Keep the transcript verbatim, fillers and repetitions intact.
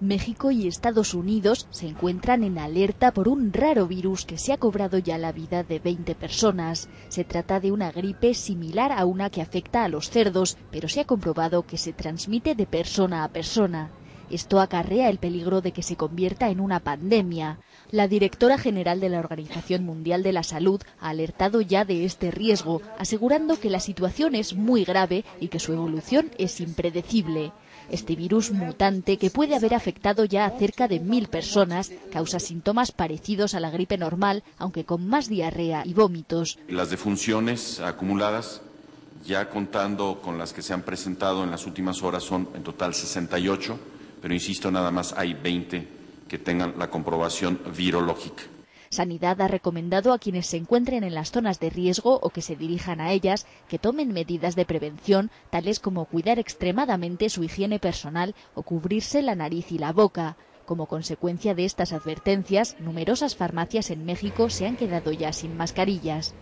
México y Estados Unidos se encuentran en alerta por un raro virus que se ha cobrado ya la vida de veinte personas. Se trata de una gripe similar a una que afecta a los cerdos, pero se ha comprobado que se transmite de persona a persona. Esto acarrea el peligro de que se convierta en una pandemia. La directora general de la Organización Mundial de la Salud ha alertado ya de este riesgo, asegurando que la situación es muy grave y que su evolución es impredecible. Este virus mutante, que puede haber afectado ya a cerca de mil personas, causa síntomas parecidos a la gripe normal, aunque con más diarrea y vómitos. Las defunciones acumuladas, ya contando con las que se han presentado en las últimas horas, son en total sesenta y ocho. Pero insisto, nada más hay veinte que tengan la comprobación virológica. Sanidad ha recomendado a quienes se encuentren en las zonas de riesgo o que se dirijan a ellas que tomen medidas de prevención, tales como cuidar extremadamente su higiene personal o cubrirse la nariz y la boca. Como consecuencia de estas advertencias, numerosas farmacias en México se han quedado ya sin mascarillas.